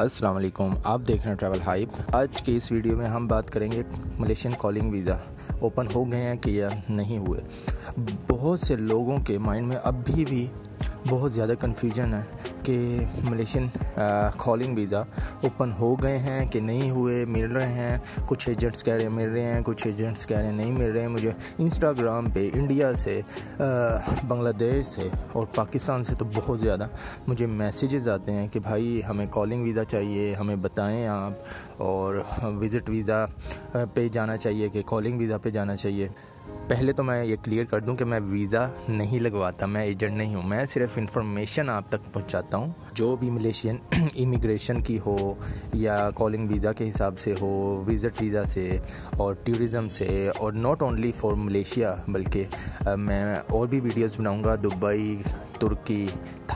अस्सलाम वालेकुम, आप देख रहे हैं ट्रैवल हाइप। आज के इस वीडियो में हम बात करेंगे मलेशियन कॉलिंग वीज़ा ओपन हो गए हैं कि या नहीं हुए। बहुत से लोगों के माइंड में अभी भी बहुत ज़्यादा कन्फ्यूजन है कि मलेशियन कॉलिंग वीज़ा ओपन हो गए हैं कि नहीं हुए, मिल रहे हैं। कुछ एजेंट्स कह रहे हैं मिल रहे हैं, कुछ एजेंट्स कह रहे हैं नहीं मिल रहे हैं। मुझे इंस्टाग्राम पे इंडिया से, बांग्लादेश से और पाकिस्तान से तो बहुत ज़्यादा मुझे मैसेजेस आते हैं कि भाई हमें कॉलिंग वीज़ा चाहिए, हमें बताएं आप, और विज़िट वीज़ा पे जाना चाहिए कि कॉलिंग वीज़ा पे जाना चाहिए। पहले तो मैं ये क्लियर कर दूं कि मैं वीज़ा नहीं लगवाता, मैं एजेंट नहीं हूं, मैं सिर्फ इंफॉर्मेशन आप तक पहुंचाता हूं। जो भी मलेशियन इमिग्रेशन की हो या कॉलिंग वीज़ा के हिसाब से हो, विज़िट वीज़ा से और टूरिज़म से, और नॉट ओनली फॉर मलेशिया बल्कि मैं और भी वीडियोस बनाऊंगा दुबई, तुर्की,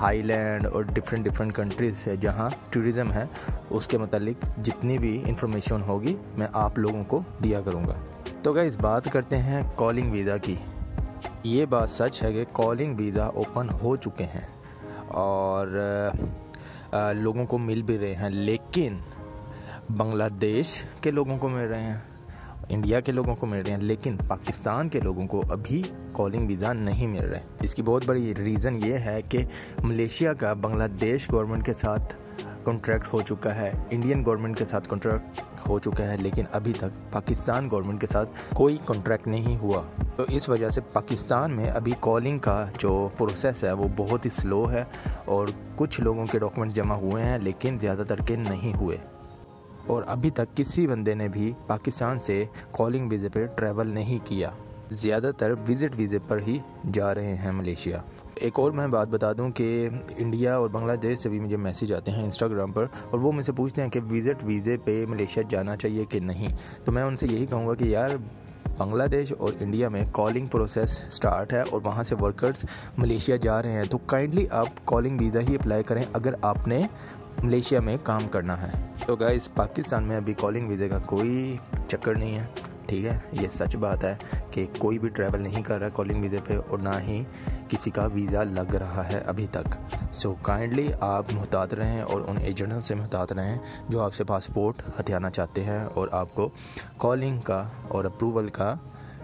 थाईलैंड और डिफरेंट कंट्रीज़ है जहाँ टूरिज़म है, उसके मतलब जितनी भी इंफॉर्मेशन होगी मैं आप लोगों को दिया करूँगा। तो गाइस बात करते हैं कॉलिंग वीज़ा की। ये बात सच है कि कॉलिंग वीज़ा ओपन हो चुके हैं और लोगों को मिल भी रहे हैं, लेकिन बांग्लादेश के लोगों को मिल रहे हैं, इंडिया के लोगों को मिल रहे हैं, लेकिन पाकिस्तान के लोगों को अभी कॉलिंग वीज़ा नहीं मिल रहा है। इसकी बहुत बड़ी रीज़न ये है कि मलेशिया का बांग्लादेश गवर्नमेंट के साथ कॉन्ट्रैक्ट हो चुका है, इंडियन गवर्नमेंट के साथ कॉन्ट्रैक्ट हो चुका है, लेकिन अभी तक पाकिस्तान गवर्नमेंट के साथ कोई कॉन्ट्रैक्ट नहीं हुआ। तो इस वजह से पाकिस्तान में अभी कॉलिंग का जो प्रोसेस है वो बहुत ही स्लो है और कुछ लोगों के डॉक्यूमेंट जमा हुए हैं लेकिन ज़्यादातर के नहीं हुए, और अभी तक किसी बंदे ने भी पाकिस्तान से कॉलिंग वीज़े पर ट्रैवल नहीं किया, ज़्यादातर विज़िट वीज़े पर ही जा रहे हैं मलेशिया। एक और मैं बात बता दूं कि इंडिया और बांग्लादेश से भी मुझे मैसेज आते हैं इंस्टाग्राम पर, और वो मुझसे पूछते हैं कि विज़िट वीज़े पे मलेशिया जाना चाहिए कि नहीं। तो मैं उनसे यही कहूँगा कि यार बांग्लादेश और इंडिया में कॉलिंग प्रोसेस स्टार्ट है और वहाँ से वर्कर्स मलेशिया जा रहे हैं, तो काइंडली आप कॉलिंग वीज़ा ही अप्लाई करें अगर आपने मलेशिया में काम करना है। तो गाइस पाकिस्तान में अभी कॉलिंग वीज़े का कोई चक्कर नहीं है, ठीक है, ये सच बात है कि कोई भी ट्रैवल नहीं कर रहा कॉलिंग वीज़े पे और ना ही किसी का वीज़ा लग रहा है अभी तक। सो काइंडली आप मुहतात रहें और उन एजेंटों से मुहतात रहें जो आपसे पासपोर्ट हथियाना चाहते हैं और आपको कॉलिंग का और अप्रूवल का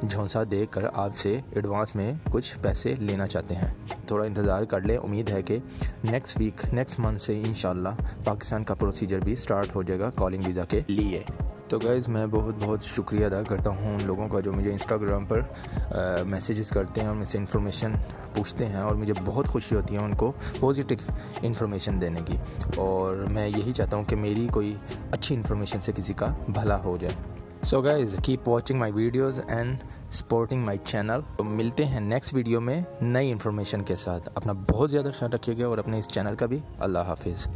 झोंसा देकर आपसे एडवांस में कुछ पैसे लेना चाहते हैं। थोड़ा इंतज़ार कर लें, उम्मीद है कि नेक्स्ट वीक, नेक्स्ट मंथ से इंशाल्लाह पाकिस्तान का प्रोसीजर भी स्टार्ट हो जाएगा कॉलिंग वीज़ा के लिए। तो गाइज़ मैं बहुत शुक्रिया अदा करता हूँ उन लोगों का जो मुझे इंस्टाग्राम पर मैसेजेस करते हैं और मुझसे इंफॉर्मेशन पूछते हैं, और मुझे बहुत खुशी होती है उनको पॉजिटिव इन्फॉर्मेशन देने की, और मैं यही चाहता हूँ कि मेरी कोई अच्छी इन्फॉर्मेशन से किसी का भला हो जाए। So guys keep watching my videos and supporting my channel. तो मिलते हैं नेक्स्ट वीडियो में नई इन्फॉर्मेशन के साथ। अपना बहुत ज़्यादा ख्याल रखिएगा और अपने इस चैनल का भी। अल्लाह हाफिज़।